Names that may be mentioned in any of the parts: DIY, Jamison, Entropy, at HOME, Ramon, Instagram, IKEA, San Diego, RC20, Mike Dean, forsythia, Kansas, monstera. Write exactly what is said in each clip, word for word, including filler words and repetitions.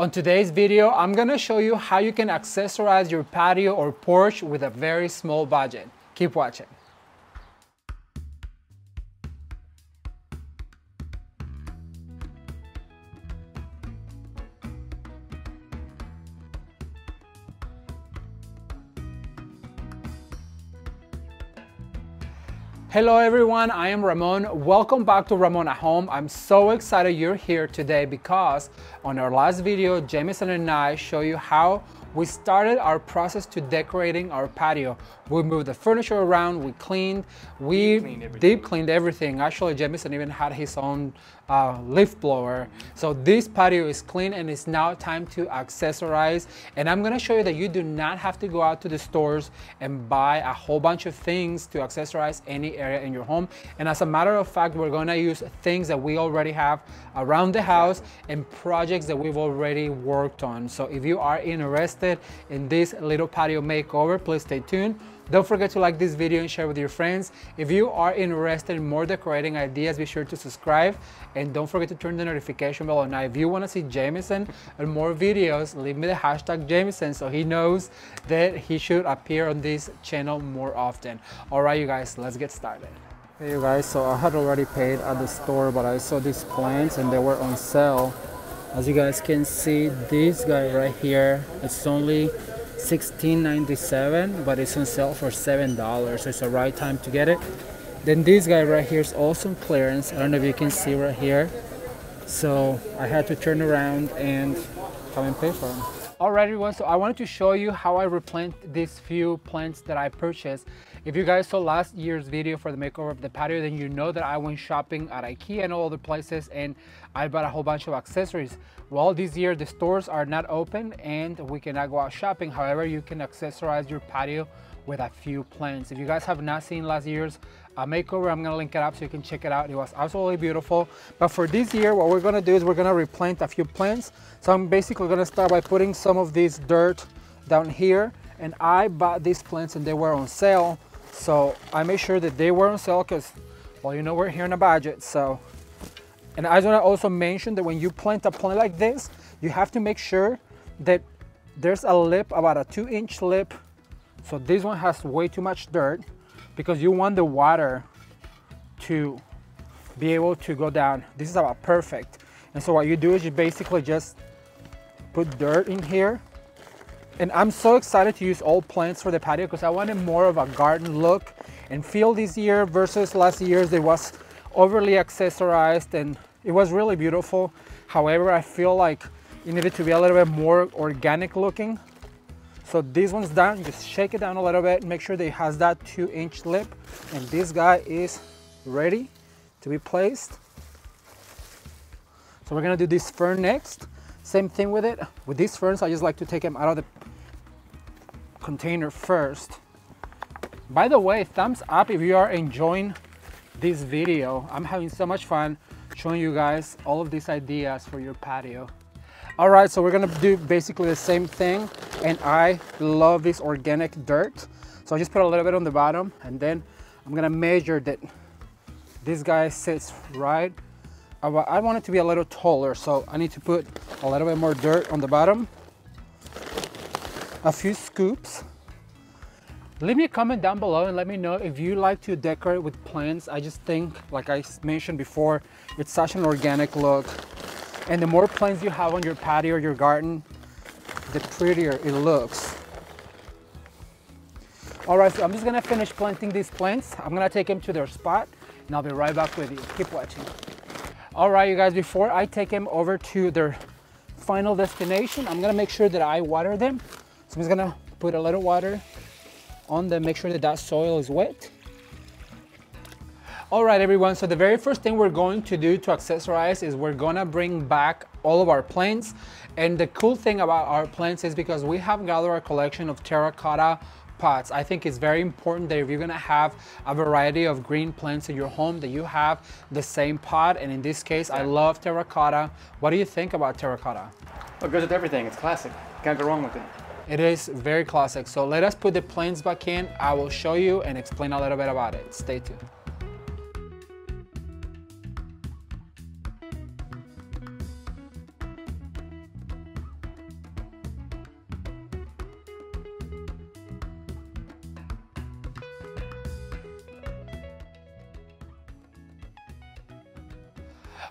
On today's video, I'm gonna show you how you can accessorize your patio or porch with a very small budget. Keep watching. Hello everyone, I am Ramon. Welcome back to Ramon at Home. I'm so excited you're here today because on our last video, Jamison and I show you how we started our process to decorating our patio. We moved the furniture around, we cleaned, we deep cleaned everything. Deep cleaned everything. Actually, Jamison even had his own uh, leaf blower. So this patio is clean and it's now time to accessorize. And I'm gonna show you that you do not have to go out to the stores and buy a whole bunch of things to accessorize any area in your home. And as a matter of fact, we're gonna use things that we already have around the house and projects that we've already worked on. So if you are interested in this little patio makeover, please stay tuned. Don't forget to like this video and share with your friends. If you are interested in more decorating ideas, be sure to subscribe and don't forget to turn the notification bell on. Now, if you want to see Jamison and more videos, leave me the hashtag Jamison so he knows that he should appear on this channel more often. All right, you guys, let's get started. Hey, you guys, so I had already paid at the store, but I saw these plants and they were on sale. As you guys can see, this guy right here, it's only sixteen ninety-seven, but it's on sale for seven dollars, so it's the right time to get it. Then this guy right here is also on clearance. I don't know if you can see right here, so I had to turn around and come and pay for them. All right, everyone, so I wanted to show you how I replant these few plants that I purchased. If you guys saw last year's video for the makeover of the patio, then you know that I went shopping at IKEA and all other places and I bought a whole bunch of accessories. Well, this year the stores are not open and we cannot go out shopping. However, you can accessorize your patio with a few plants. If you guys have not seen last year's uh, makeover, I'm gonna link it up so you can check it out. It was absolutely beautiful. But for this year, what we're gonna do is we're gonna replant a few plants. So I'm basically gonna start by putting some of this dirt down here. And I bought these plants and they were on sale. So I made sure that they were on sale because, well, you know, we're here in a budget, so. And I wanna also mention that when you plant a plant like this, you have to make sure that there's a lip, about a two inch lip. So this one has way too much dirt because you want the water to be able to go down. This is about perfect. And so what you do is you basically just put dirt in here. And I'm so excited to use all plants for the patio because I wanted more of a garden look and feel this year versus last year's. It was overly accessorized and it was really beautiful. However, I feel like it needed to be a little bit more organic looking. So this one's done, just shake it down a little bit, make sure that it has that two inch lip. And this guy is ready to be placed. So we're gonna do this fern next. Same thing with it. With these ferns, I just like to take them out of the container first. By the way, thumbs up if you are enjoying this video. I'm having so much fun showing you guys all of these ideas for your patio. All right, so we're gonna do basically the same thing. And I love this organic dirt. So I just put a little bit on the bottom and then I'm gonna measure that this guy sits right. I want it to be a little taller, so I need to put a little bit more dirt on the bottom. A few scoops. Leave me a comment down below and let me know if you like to decorate with plants. I just think, like I mentioned before, it's such an organic look. And the more plants you have on your patio or your garden, the prettier it looks. All right, so I'm just gonna finish planting these plants. I'm gonna take them to their spot and I'll be right back with you. Keep watching. All right, you guys, before I take them over to their final destination, I'm gonna make sure that I water them. So I'm just gonna put a little water on them, make sure that that soil is wet. All right, everyone, so the very first thing we're going to do to accessorize is we're gonna bring back all of our plants. And the cool thing about our plants is because we have gathered a collection of terracotta pots. I think it's very important that if you're gonna have a variety of green plants in your home, that you have the same pot. And in this case, I love terracotta. What do you think about terracotta? Well, it goes with everything, it's classic. Can't go wrong with it. It is very classic. So let us put the plants back in. I will show you and explain a little bit about it. Stay tuned.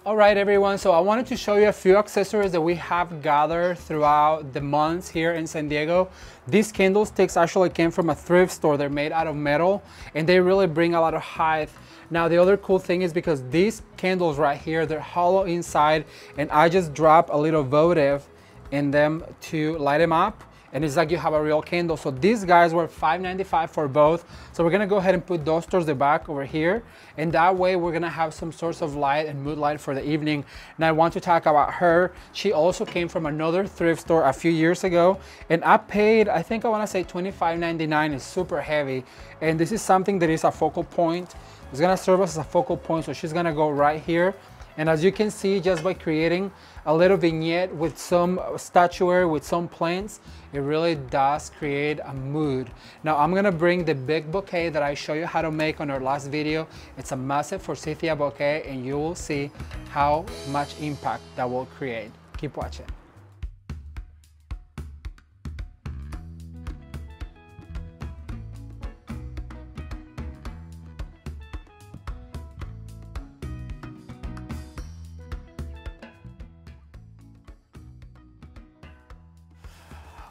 All right, everyone, so I wanted to show you a few accessories that we have gathered throughout the months here in San Diego. These candlesticks actually came from a thrift store. They're made out of metal, and they really bring a lot of height. Now, the other cool thing is because these candles right here, they're hollow inside, and I just drop a little votive in them to light them up, and it's like you have a real candle. So these guys were five ninety-five for both. So we're gonna go ahead and put those towards the back over here, and that way we're gonna have some source of light and mood light for the evening. And I want to talk about her. She also came from another thrift store a few years ago, and I paid, I think I wanna say twenty-five ninety-nine. It's super heavy. And this is something that is a focal point. It's gonna serve us as a focal point. So she's gonna go right here. And as you can see, just by creating a little vignette with some statuary, with some plants, it really does create a mood. Now I'm gonna bring the big bouquet that I show you how to make on our last video. It's a massive forsythia bouquet, and you will see how much impact that will create. Keep watching.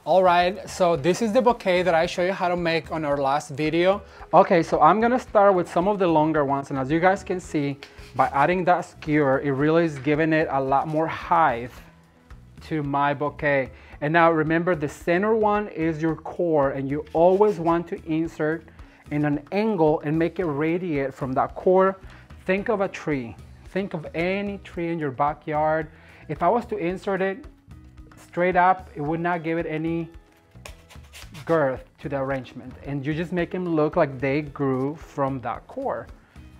All right, so this is the bouquet that I show you how to make on our last video. Okay, so I'm gonna start with some of the longer ones, and as you guys can see, by adding that skewer, it really is giving it a lot more height to my bouquet. And now remember, the center one is your core, and you always want to insert in an angle and make it radiate from that core. Think of a tree. Think of any tree in your backyard. If I was to insert it straight up, it would not give it any girth to the arrangement, and you just make them look like they grew from that core.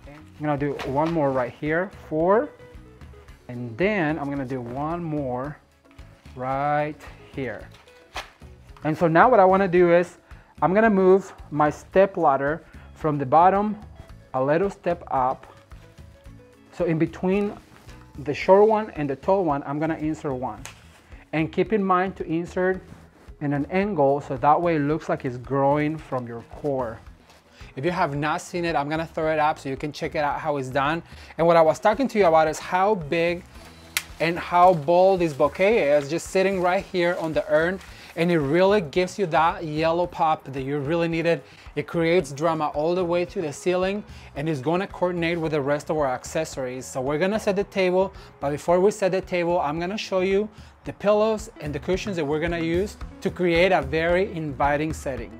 Okay. I'm gonna do one more right here, four, and then I'm gonna do one more right here. And so now what I want to do is I'm gonna move my step ladder from the bottom a little step up, so in between the short one and the tall one I'm gonna insert one. And keep in mind to insert in an angle, so that way it looks like it's growing from your core. If you have not seen it, I'm gonna throw it up so you can check it out how it's done. And what I was talking to you about is how big and how bold this bouquet is, just sitting right here on the urn, and it really gives you that yellow pop that you really needed. It creates drama all the way to the ceiling, and it's gonna coordinate with the rest of our accessories. So we're gonna set the table, but before we set the table, I'm gonna show you the pillows and the cushions that we're gonna use to create a very inviting setting.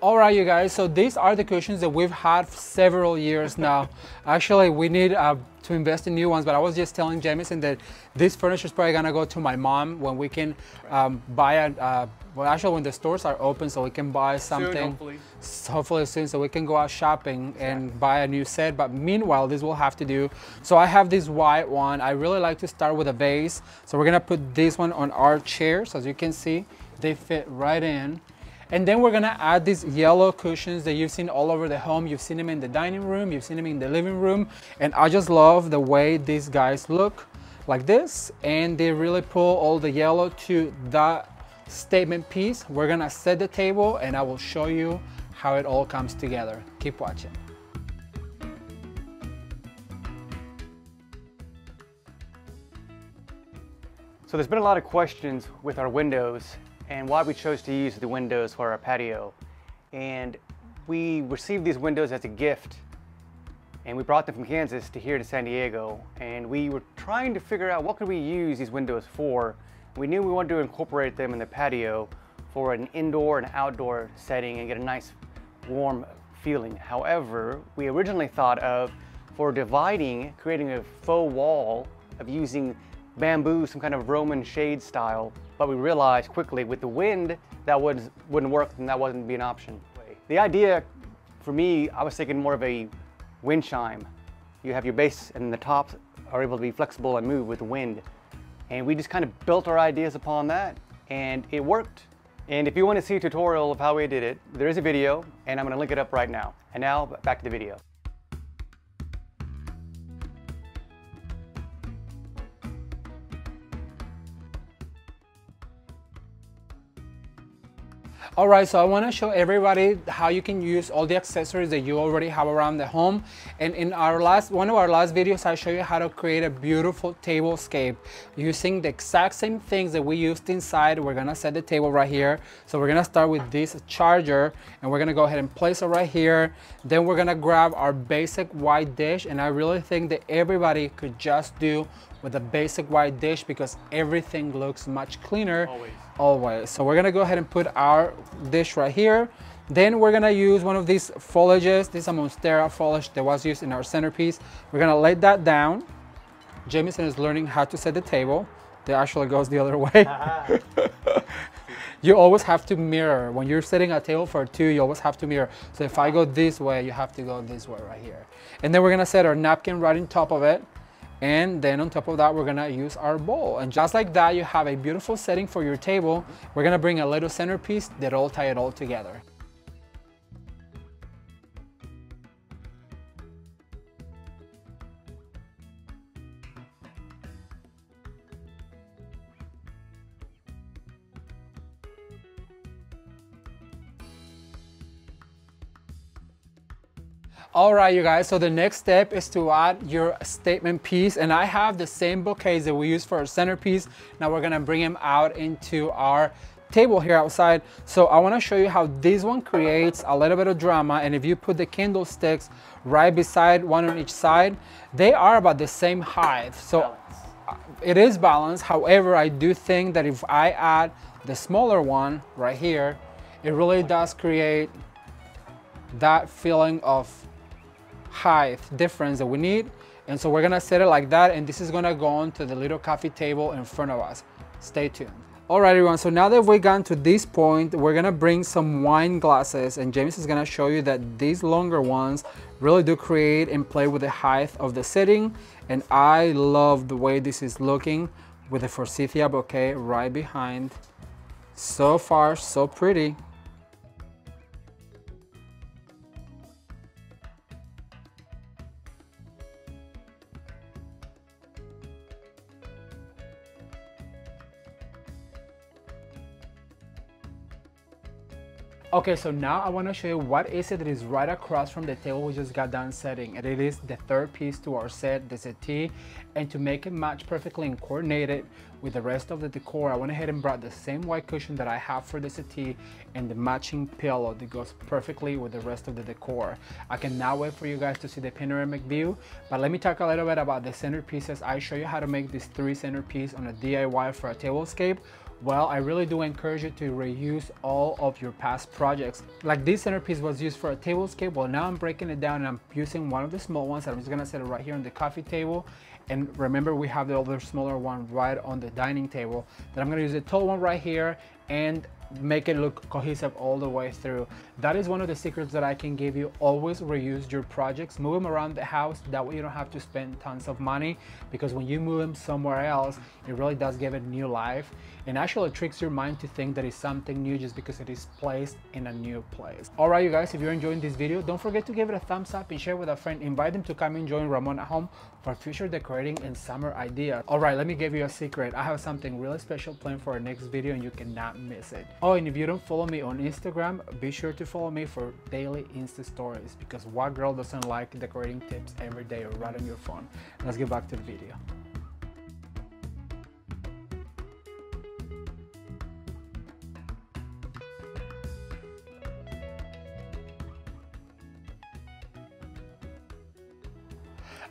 All right, you guys, so these are the cushions that we've had for several years now. Actually, we need uh, to invest in new ones, but I was just telling Jamison that this furniture is probably gonna go to my mom when we can um, buy, a, uh, well, actually when the stores are open, so we can buy something. Soon, hopefully. Hopefully soon, so we can go out shopping, exactly, and buy a new set. But meanwhile, this will have to do. So I have this white one. I really like to start with a vase. So we're gonna put this one on our chairs. As you can see, they fit right in. And then we're gonna add these yellow cushions that you've seen all over the home. You've seen them in the dining room, you've seen them in the living room. And I just love the way these guys look like this. And they really pull all the yellow to that statement piece. We're gonna set the table, and I will show you how it all comes together. Keep watching. So there's been a lot of questions with our windows and why we chose to use the windows for our patio. And we received these windows as a gift, and we brought them from Kansas to here to San Diego. And we were trying to figure out what could we use these windows for. We knew we wanted to incorporate them in the patio for an indoor and outdoor setting and get a nice warm feeling. However, we originally thought of for dividing, creating a faux wall of using bamboo, some kind of Roman shade style, but we realized quickly with the wind that would, wouldn't work, and that wasn't be an option. The idea for me, I was thinking more of a wind chime. You have your base and the tops are able to be flexible and move with the wind. And we just kind of built our ideas upon that, and it worked. And if you want to see a tutorial of how we did it, there is a video, and I'm going to link it up right now. And now back to the video. All right, so I want to show everybody how you can use all the accessories that you already have around the home. And in our last, one of our last videos, I show you how to create a beautiful table scape using the exact same things that we used inside. We're going to set the table right here. So we're going to start with this charger and we're going to go ahead and place it right here. Then we're going to grab our basic white dish. And I really think that everybody could just do with a basic white dish because everything looks much cleaner. Always. Always. So we're gonna go ahead and put our dish right here. Then we're gonna use one of these foliages. This is a monstera foliage that was used in our centerpiece. We're gonna lay that down. Jamison is learning how to set the table. That actually goes the other way. You always have to mirror. When you're setting a table for two, you always have to mirror. So if I go this way, you have to go this way right here. And then we're gonna set our napkin right on top of it. And then on top of that, we're gonna use our bowl. And just like that, you have a beautiful setting for your table. We're gonna bring a little centerpiece that'll tie it all together. All right, you guys, so the next step is to add your statement piece, and I have the same bouquets that we use for our centerpiece. Now we're gonna bring them out into our table here outside. So I wanna show you how this one creates a little bit of drama, and if you put the candlesticks right beside, one on each side, they are about the same height. So it is balanced. However, I do think that if I add the smaller one right here, it really does create that feeling of height difference that we need. And so we're gonna set it like that, and this is gonna go on to the little coffee table in front of us. Stay tuned. All right, everyone, so now that we've gotten to this point, we're gonna bring some wine glasses, and James is gonna show you that these longer ones really do create and play with the height of the setting. And I love the way this is looking with the forsythia bouquet right behind. So far, so pretty. Okay, so now I want to show you what is it that is right across from the table we just got done setting. And it is the third piece to our set, the settee. And to make it match perfectly and coordinate it with the rest of the decor, I went ahead and brought the same white cushion that I have for the settee and the matching pillow that goes perfectly with the rest of the decor. I cannot wait for you guys to see the panoramic view, but let me talk a little bit about the centerpieces. I show you how to make these three centerpieces on a D I Y for a tablescape. Well, I really do encourage you to reuse all of your past projects. Like this centerpiece was used for a tablescape. Well, now I'm breaking it down and I'm using one of the small ones. I'm just gonna set it right here on the coffee table. And remember, we have the other smaller one right on the dining table. Then I'm gonna use the tall one right here and make it look cohesive all the way through. That is one of the secrets that I can give you. Always reuse your projects, move them around the house. That way you don't have to spend tons of money, because when you move them somewhere else, it really does give it new life, and actually tricks your mind to think that it's something new just because it is placed in a new place. All right, you guys, if you're enjoying this video, don't forget to give it a thumbs up and share with a friend. Invite them to come and join Ramon at home for future decorating and summer ideas. All right, let me give you a secret. I have something really special planned for our next video, and you cannot miss it. Oh, and if you don't follow me on Instagram, be sure to follow me for daily Insta stories, because what girl doesn't like decorating tips every day right on your phone? Let's get back to the video.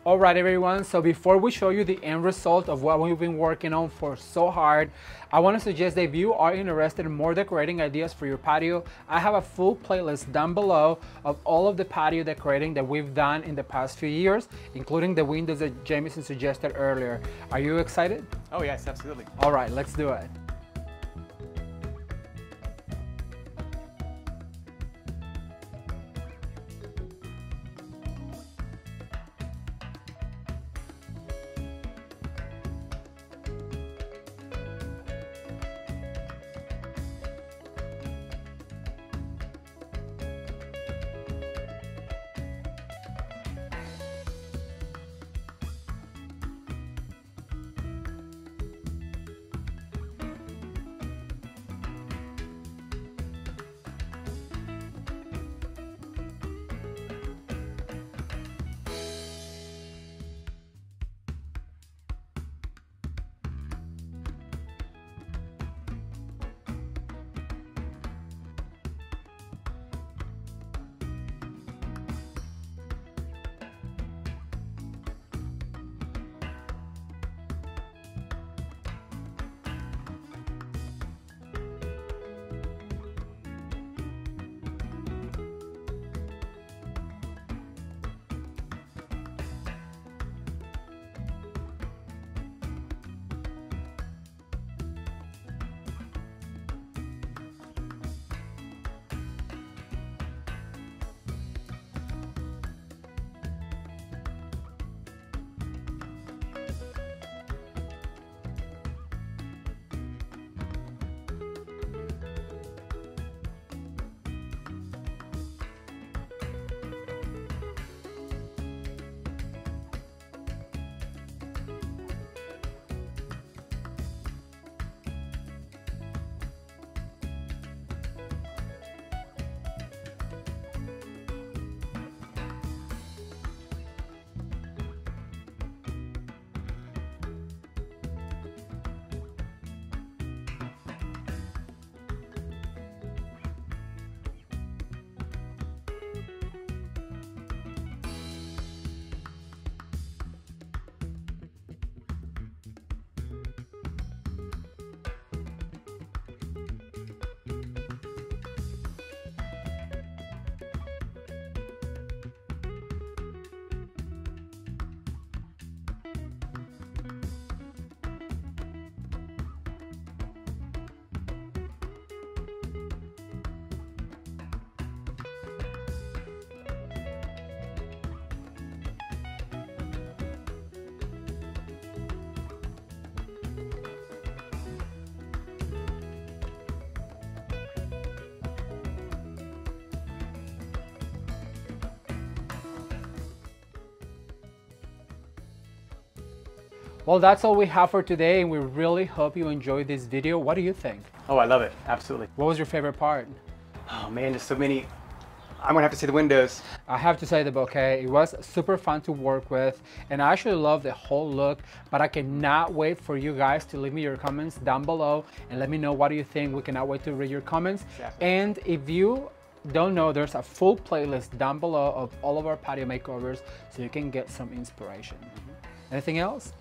All right, everyone, so before we show you the end result of what we've been working on for so hard, I want to suggest that if you are interested in more decorating ideas for your patio, I have a full playlist down below of all of the patio decorating that we've done in the past few years, including the windows that Jamison suggested earlier. Are you excited? Oh yes, absolutely. All right, let's do it. Well, that's all we have for today, and we really hope you enjoyed this video. What do you think? Oh, I love it. Absolutely. What was your favorite part? Oh man, there's so many. I'm gonna have to say the windows. I have to say the bouquet. It was super fun to work with, and I actually love the whole look, but I cannot wait for you guys to leave me your comments down below and let me know what do you think. We cannot wait to read your comments. Exactly. And if you don't know, there's a full playlist down below of all of our patio makeovers, so you can get some inspiration. Mm-hmm. Anything else?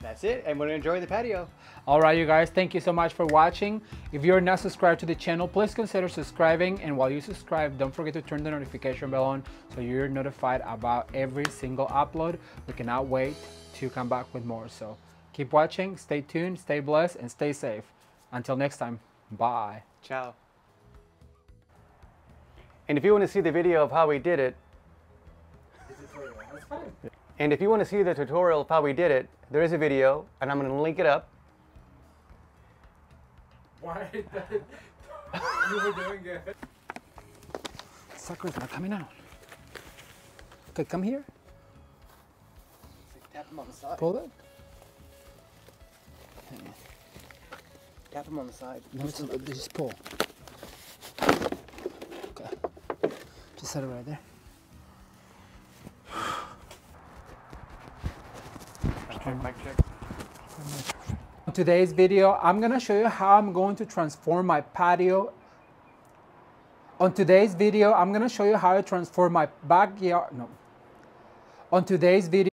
That's it, and we're gonna enjoy the patio. All right, you guys, thank you so much for watching. If you're not subscribed to the channel, please consider subscribing, and while you subscribe, don't forget to turn the notification bell on so you're notified about every single upload. We cannot wait to come back with more, so keep watching, stay tuned, stay blessed, and stay safe. Until next time, bye. Ciao. And if you want to see the video of how we did it, and if you want to see the tutorial of how we did it, there is a video, and I'm going to link it up. Why? You were doing it. Sucker's not coming out. Okay, come here. Like tap him on the side. Pull it. Yeah. Tap him on the side. No, it's not, just pull. Okay. Just set it right there. In today's video, I'm going to show you how I'm going to transform my patio. On today's video, I'm going to show you how to transform my backyard. No. On today's video.